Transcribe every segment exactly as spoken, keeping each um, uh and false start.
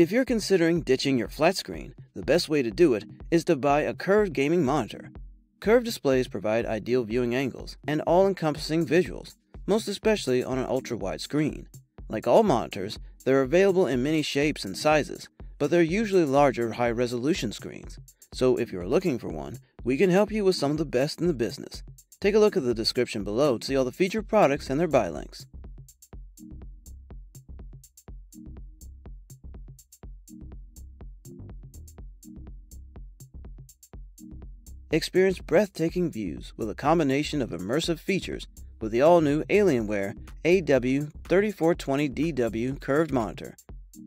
If you're considering ditching your flat screen, the best way to do it is to buy a curved gaming monitor. Curved displays provide ideal viewing angles and all-encompassing visuals, most especially on an ultra-wide screen. Like all monitors, they're available in many shapes and sizes, but they're usually larger high-resolution screens. So if you're looking for one, we can help you with some of the best in the business. Take a look at the description below to see all the featured products and their buy links. Experience breathtaking views with a combination of immersive features with the all-new Alienware A W thirty-four twenty D W curved monitor.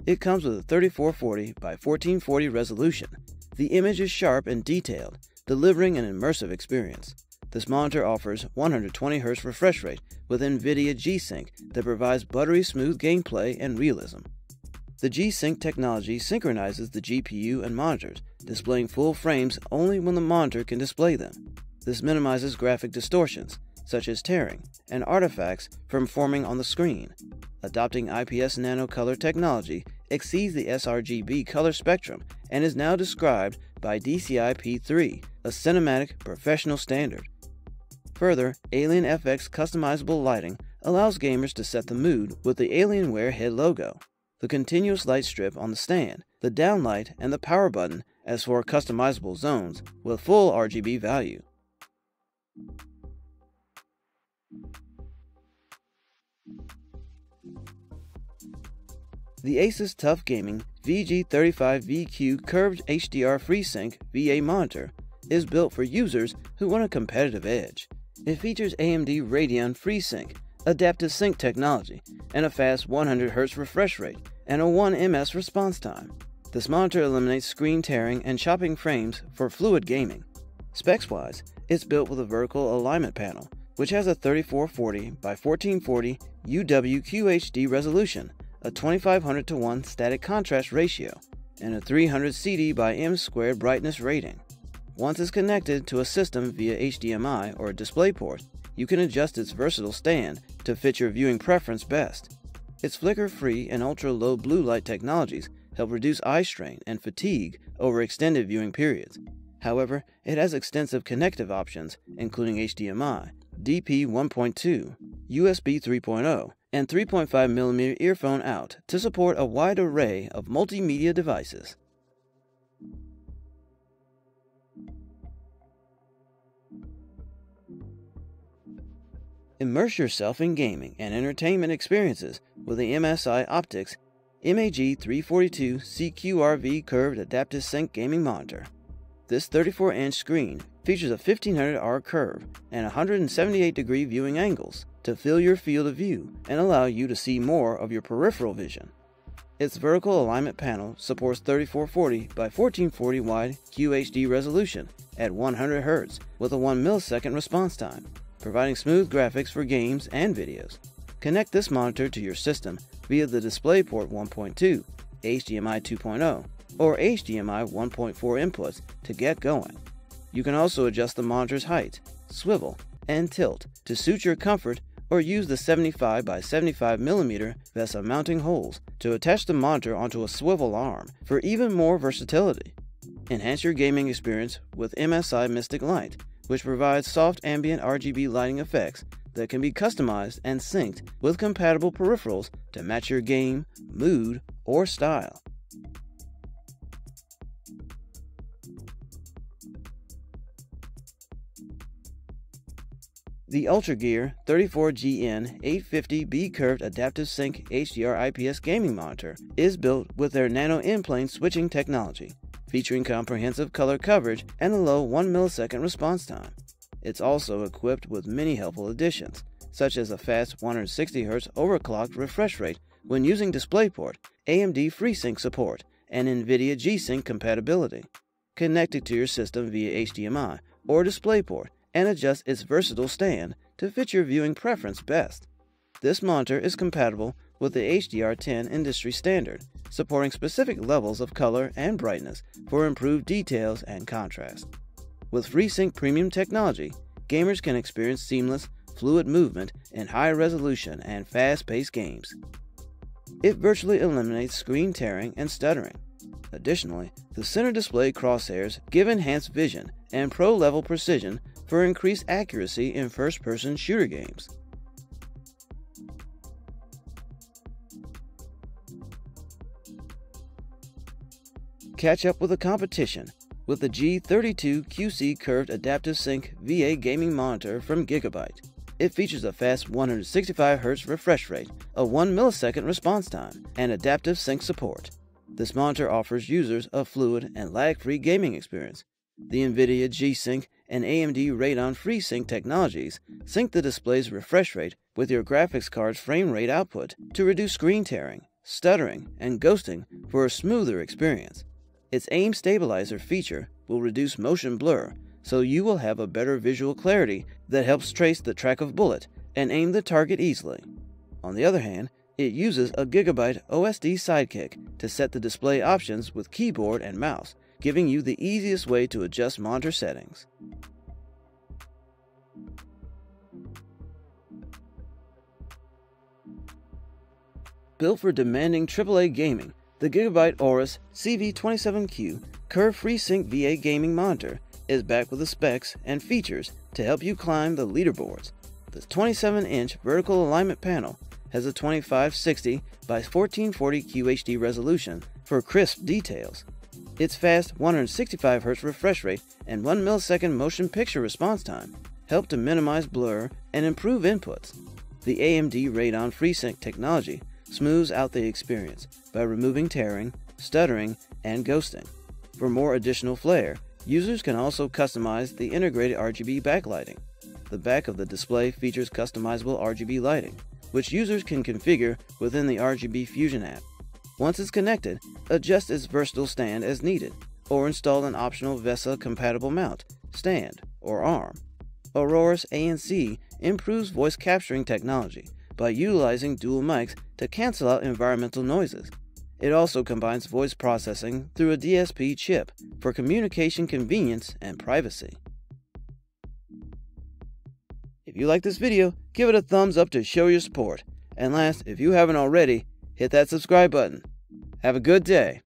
It comes with a thirty-four forty by fourteen forty resolution. The image is sharp and detailed, delivering an immersive experience. This monitor offers one hundred twenty hertz refresh rate with Nvidia G-Sync that provides buttery smooth gameplay and realism. The G-Sync technology synchronizes the G P U and monitors, displaying full frames only when the monitor can display them. This minimizes graphic distortions, such as tearing, and artifacts from forming on the screen. Adopting I P S nano color technology exceeds the sRGB color spectrum and is now described by D C I P three, a cinematic professional standard. Further, AlienFX customizable lighting allows gamers to set the mood with the Alienware head logo, the continuous light strip on the stand, the downlight, and the power button as for customizable zones with full R G B value. The Asus TUF Gaming V G thirty-five V Q curved H D R FreeSync V A monitor is built for users who want a competitive edge. It features A M D Radeon FreeSync, adaptive sync technology, and a fast one hundred hertz refresh rate and a one millisecond response time. This monitor eliminates screen tearing and chopping frames for fluid gaming. Specs-wise, it's built with a vertical alignment panel, which has a thirty-four forty by fourteen forty U W Q H D resolution, a twenty-five hundred to one static contrast ratio, and a three hundred C D by M squared brightness rating. Once it's connected to a system via H D M I or DisplayPort, you can adjust its versatile stand to fit your viewing preference best. Its flicker-free and ultra-low blue light technologies help reduce eye strain and fatigue over extended viewing periods. However, it has extensive connective options, including H D M I, D P one point two, U S B three point oh, and three point five millimeter earphone out to support a wide array of multimedia devices. Immerse yourself in gaming and entertainment experiences with the M S I Optix M A G three forty-two C Q R V curved adaptive sync gaming monitor. This thirty-four inch screen features a fifteen hundred R curve and one hundred seventy-eight degree viewing angles to fill your field of view and allow you to see more of your peripheral vision. Its vertical alignment panel supports thirty-four forty by fourteen forty wide Q H D resolution at one hundred hertz with a one millisecond response time, providing smooth graphics for games and videos. Connect this monitor to your system via the DisplayPort one point two, H D M I two point oh, or H D M I one point four inputs to get going. You can also adjust the monitor's height, swivel, and tilt to suit your comfort, or use the seventy-five by seventy-five millimeter VESA mounting holes to attach the monitor onto a swivel arm for even more versatility. Enhance your gaming experience with M S I Mystic Light, which provides soft ambient R G B lighting effects that can be customized and synced with compatible peripherals to match your game, mood, or style. The UltraGear thirty-four G N eight fifty B curved adaptive sync H D R I P S gaming monitor is built with their nano in-plane switching technology, featuring comprehensive color coverage and a low one millisecond response time. It's also equipped with many helpful additions, such as a fast one hundred sixty hertz overclocked refresh rate when using DisplayPort, A M D FreeSync support, and Nvidia G-Sync compatibility. Connect it to your system via H D M I or DisplayPort and adjust its versatile stand to fit your viewing preference best. This monitor is compatible with the H D R ten industry standard, supporting specific levels of color and brightness for improved details and contrast. With FreeSync Premium technology, gamers can experience seamless, fluid movement in high resolution and fast-paced games. It virtually eliminates screen tearing and stuttering. Additionally, the center display crosshairs give enhanced vision and pro-level precision for increased accuracy in first-person shooter games. Catch up with the competition with the G thirty-two Q C Curved Adaptive Sync V A Gaming Monitor from Gigabyte. It features a fast one hundred sixty-five hertz refresh rate, a one millisecond response time, and adaptive sync support. This monitor offers users a fluid and lag-free gaming experience. The Nvidia G-Sync and A M D Radeon FreeSync technologies sync the display's refresh rate with your graphics card's frame rate output to reduce screen tearing, stuttering, and ghosting for a smoother experience. Its aim stabilizer feature will reduce motion blur, so you will have a better visual clarity that helps trace the track of bullet and aim the target easily. On the other hand, it uses a Gigabyte O S D sidekick to set the display options with keyboard and mouse, giving you the easiest way to adjust monitor settings. Built for demanding triple A gaming, the Gigabyte Aorus C V twenty-seven Q Curved FreeSync V A Gaming Monitor is back with the specs and features to help you climb the leaderboards. The twenty-seven inch vertical alignment panel has a twenty-five sixty by fourteen forty Q H D resolution for crisp details. Its fast one hundred sixty-five hertz refresh rate and one millisecond motion picture response time help to minimize blur and improve inputs. The A M D Radeon FreeSync technology smooths out the experience by removing tearing, stuttering, and ghosting. For more additional flair, users can also customize the integrated R G B backlighting. The back of the display features customizable R G B lighting, which users can configure within the R G B Fusion app. Once it's connected, adjust its versatile stand as needed, or install an optional VESA-compatible mount, stand, or arm. Aorus A N C improves voice capturing technology by utilizing dual mics to cancel out environmental noises. It also combines voice processing through a D S P chip for communication convenience and privacy. If you like this video, give it a thumbs up to show your support. And last, if you haven't already, hit that subscribe button. Have a good day.